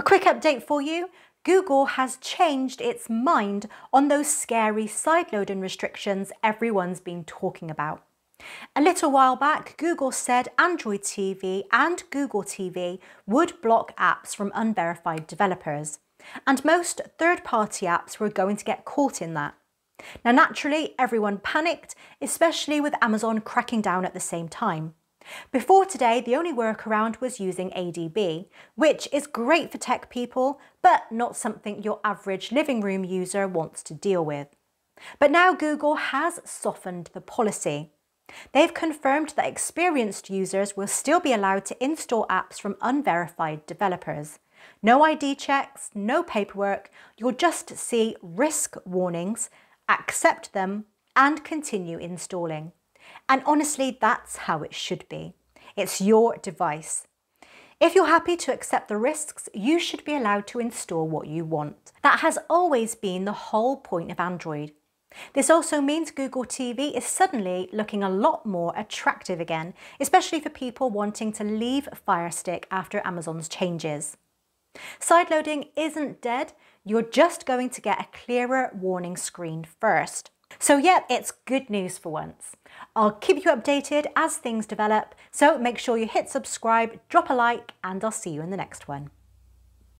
A quick update for you. Google has changed its mind on those scary sideloading restrictions everyone's been talking about. A little while back, Google said Android TV and Google TV would block apps from unverified developers, and most third-party apps were going to get caught in that. Now naturally, everyone panicked, especially with Amazon cracking down at the same time. Before today, the only workaround was using ADB, which is great for tech people, but not something your average living room user wants to deal with. But now Google has softened the policy. They've confirmed that experienced users will still be allowed to install apps from unverified developers. No ID checks, no paperwork, you'll just see risk warnings, accept them, and continue installing. And honestly, that's how it should be. It's your device. If you're happy to accept the risks, you should be allowed to install what you want. That has always been the whole point of Android. This also means Google TV is suddenly looking a lot more attractive again, especially for people wanting to leave Firestick after Amazon's changes. Sideloading isn't dead, you're just going to get a clearer warning screen first. So yeah, it's good news for once. I'll keep you updated as things develop, so make sure you hit subscribe, drop a like, and I'll see you in the next one.